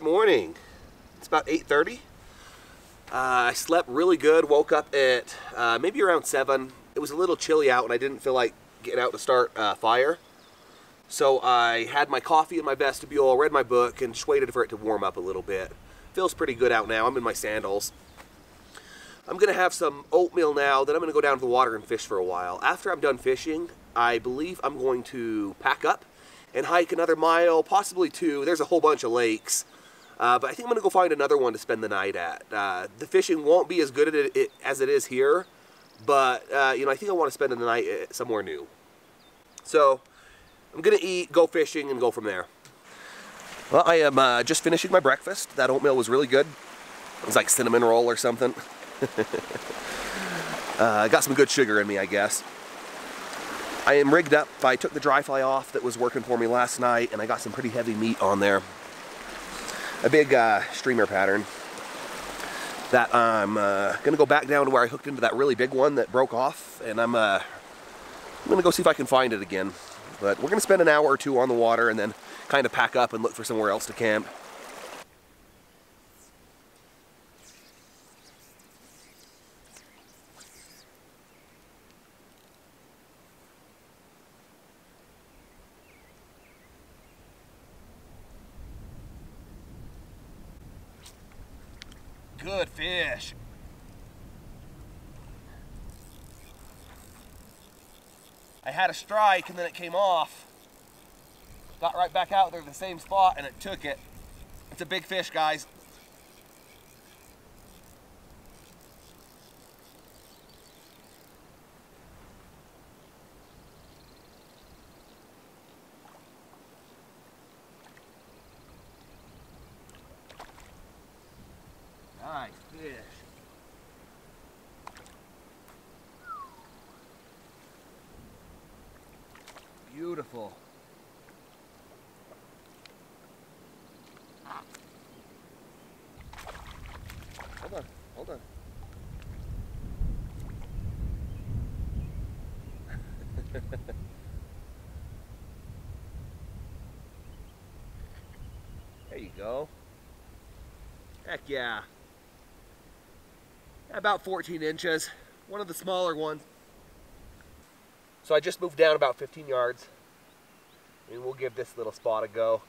Good morning. It's about 8:30. I slept really good, woke up at maybe around 7. It was a little chilly out and I didn't feel like getting out to start a fire. So I had my coffee in my vestibule, read my book, and just waited for it to warm up a little bit. Feels pretty good out now. I'm in my sandals. I'm gonna have some oatmeal now, then I'm gonna go down to the water and fish for a while. After I'm done fishing, I believe I'm going to pack up and hike another mile, possibly 2. There's a whole bunch of lakes. But I think I'm gonna go find another one to spend the night at. The fishing won't be as good at it as it is here, but you know, I think I want to spend the night somewhere new. So I'm gonna eat, go fishing, and go from there. Well, I am just finishing my breakfast. That oatmeal was really good. It was like cinnamon roll or something. I got some good sugar in me, I guess. I am rigged up. I took the dry fly off that was working for me last night, and I got some pretty heavy meat on there. A big streamer pattern that I'm gonna go back down to where I hooked into that really big one that broke off, and I'm gonna go see if I can find it again. But we're gonna spend an hour or 2 on the water and then kind of pack up and look for somewhere else to camp. Good fish. I had a strike and then it came off. Got right back out there to the same spot and it took it. It's a big fish, guys. Nice fish. Beautiful. Hold on, hold on. There you go. Heck yeah. About 14 inches, one of the smaller ones. So I just moved down about 15 yards, and we'll give this little spot a go.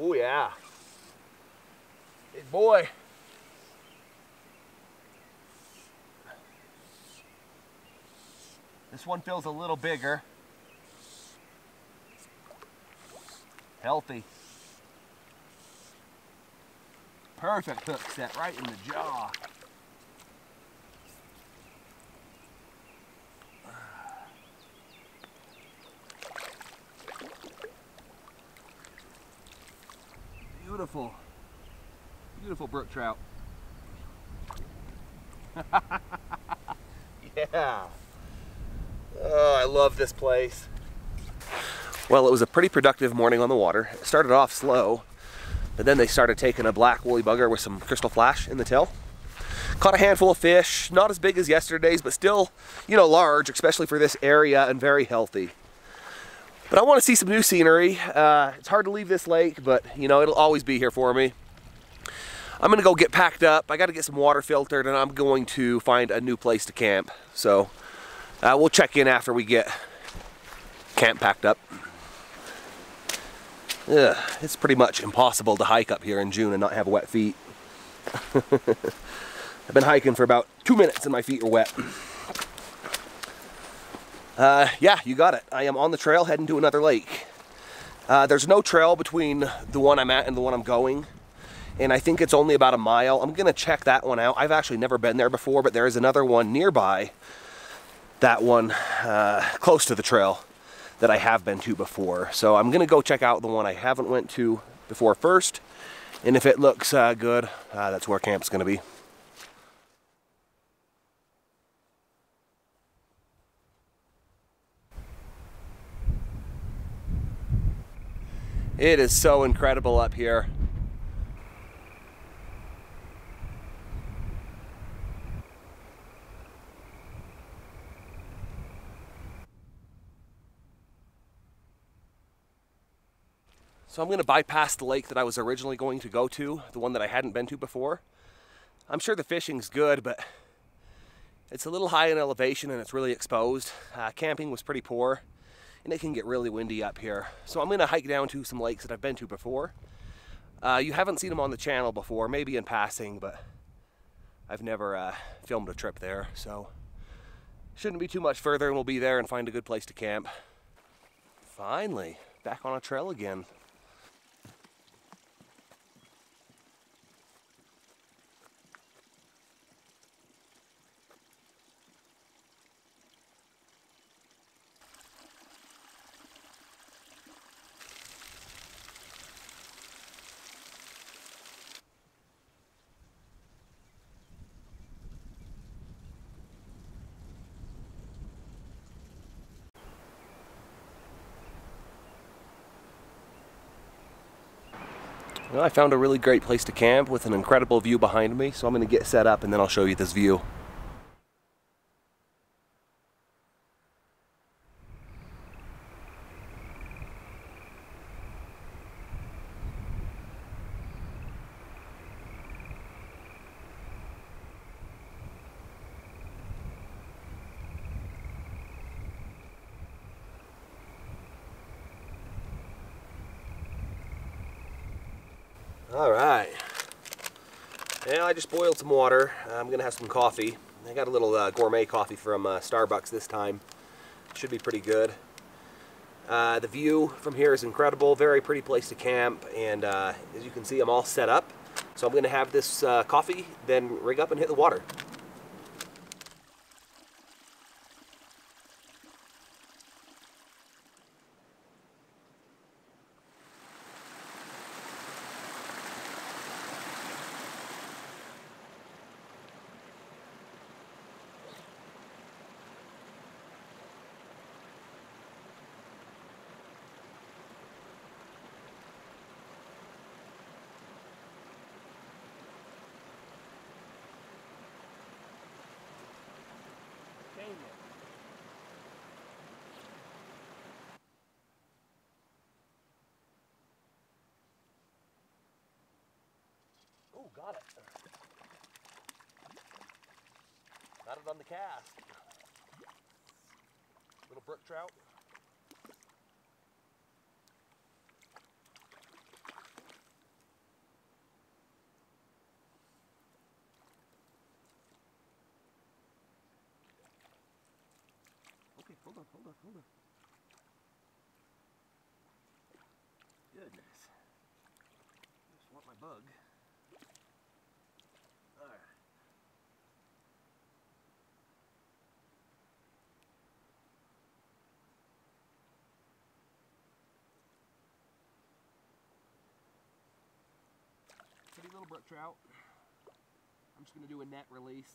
Oh yeah, big boy. This one feels a little bigger. Healthy. Perfect hook set right in the jaw. Beautiful, beautiful brook trout. Yeah. Oh, I love this place. Well, it was a pretty productive morning on the water. It started off slow, but then they started taking a black woolly bugger with some crystal flash in the tail. Caught a handful of fish, not as big as yesterday's, but still, you know, large, especially for this area, and very healthy. But I want to see some new scenery. It's hard to leave this lake, but you know, it'll always be here for me. I'm gonna go get packed up. I gotta get some water filtered, and I'm going to find a new place to camp. So we'll check in after we get camp packed up. Ugh, it's pretty much impossible to hike up here in June and not have wet feet. I've been hiking for about 2 minutes and my feet are wet. Yeah, you got it. I am on the trail heading to another lake. There's no trail between the one I'm at and the one I'm going. And I think it's only about a mile. I'm gonna check that one out. I've actually never been there before, but there is another one nearby. That one close to the trail that I have been to before. So I'm gonna go check out the one I haven't went to before first. And if it looks good, that's where camp's gonna be. It is so incredible up here. So I'm going to bypass the lake that I was originally going to go to, the one that I hadn't been to before. I'm sure the fishing's good, but it's a little high in elevation and it's really exposed. Camping was pretty poor and it can get really windy up here. So I'm going to hike down to some lakes that I've been to before. You haven't seen them on the channel before, maybe in passing, but I've never filmed a trip there, so shouldn't be too much further and we'll be there and find a good place to camp. Finally, back on a trail again. I found a really great place to camp with an incredible view behind me, so I'm going to get set up and then I'll show you this view. All right, now I just boiled some water. I'm gonna have some coffee. I got a little gourmet coffee from Starbucks this time. Should be pretty good. The view from here is incredible, very pretty place to camp, and as you can see, I'm all set up. So I'm gonna have this coffee, then rig up and hit the water. Oh, got it. Got it on the cast. Little brook trout. Okay, hold on. Goodness. I just want my bug. Little brook trout. I'm just going to do a net release.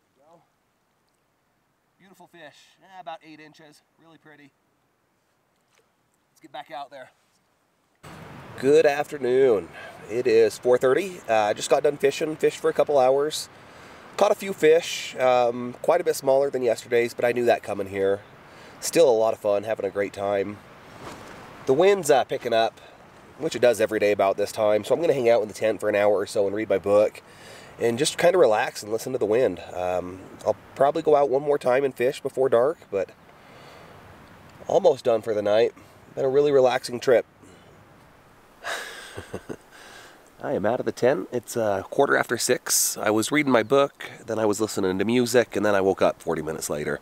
There we go. Beautiful fish. About 8 inches. Really pretty. Let's get back out there. Good afternoon. It is 4:30. I just got done fishing. Fished for a couple hours. Caught a few fish. Quite a bit smaller than yesterday's, but I knew that coming here. Still a lot of fun, having a great time. The wind's picking up, which it does every day about this time, so I'm going to hang out in the tent for an hour or so and read my book and just kind of relax and listen to the wind. I'll probably go out one more time and fish before dark, but almost done for the night. Been a really relaxing trip. I am out of the tent. It's 6:15. I was reading my book, then I was listening to music, and then I woke up 40 minutes later.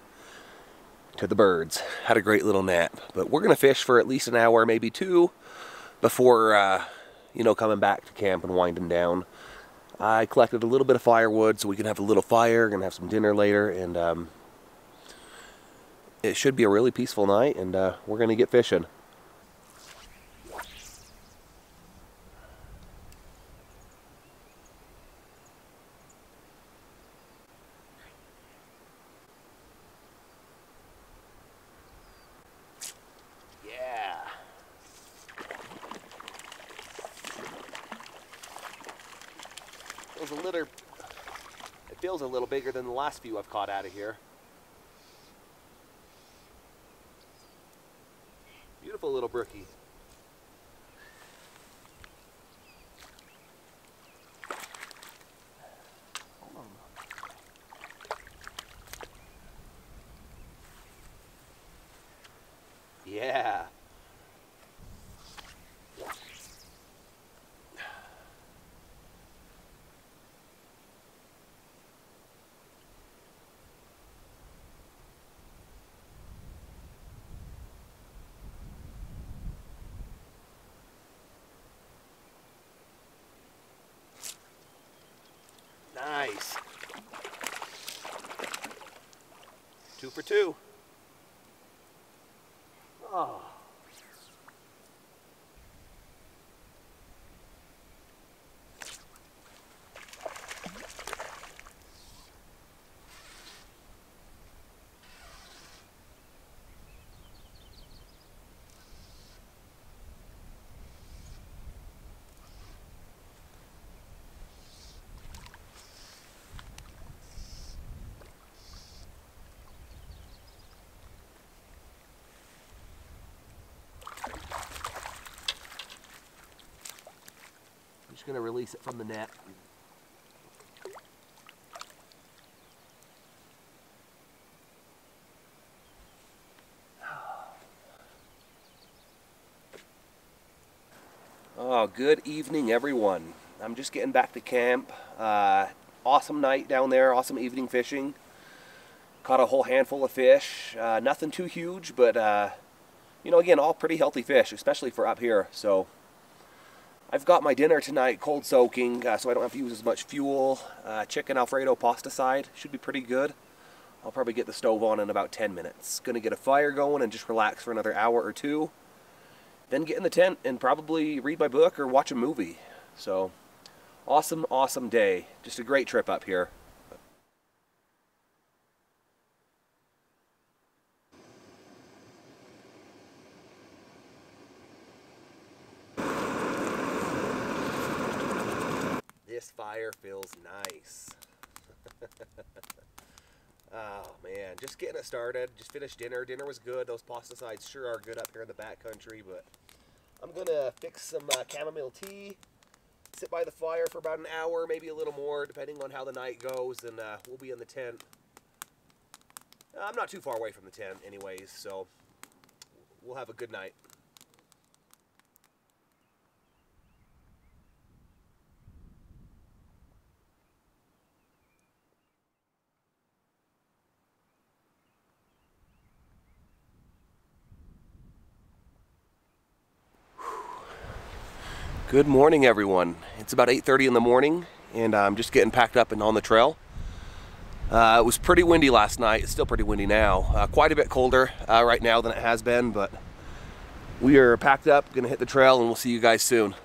To the birds. Had a great little nap, but we're gonna fish for at least an hour, maybe two, before you know, coming back to camp and winding down. I collected a little bit of firewood so we can have a little fire, gonna have some dinner later, and it should be a really peaceful night, and we're gonna get fishing. It feels a little bigger than the last few I've caught out of here. little brookie. Yeah. Nice. 2 for 2. Oh. Going to release it from the net. Oh, good evening, everyone. I'm just getting back to camp. Awesome night down there, awesome evening fishing. Caught a whole handful of fish. Nothing too huge, but you know, again, all pretty healthy fish, especially for up here. So I've got my dinner tonight cold soaking, so I don't have to use as much fuel. Chicken Alfredo pasta side, should be pretty good. I'll probably get the stove on in about 10 minutes. Gonna get a fire going and just relax for another hour or two. Then get in the tent and probably read my book or watch a movie. So, awesome, awesome day. Just a great trip up here. This fire feels nice. Oh man, just getting it started. Just finished dinner. Dinner was good. Those pasta sides sure are good up here in the backcountry, but I'm gonna fix some chamomile tea, sit by the fire for about an hour, maybe a little more, depending on how the night goes, and we'll be in the tent. I'm not too far away from the tent anyways, so we'll have a good night. Good morning, everyone. It's about 8:30 in the morning, and I'm just getting packed up and on the trail. It was pretty windy last night. It's still pretty windy now. Quite a bit colder right now than it has been, but we are packed up, gonna hit the trail, and we'll see you guys soon.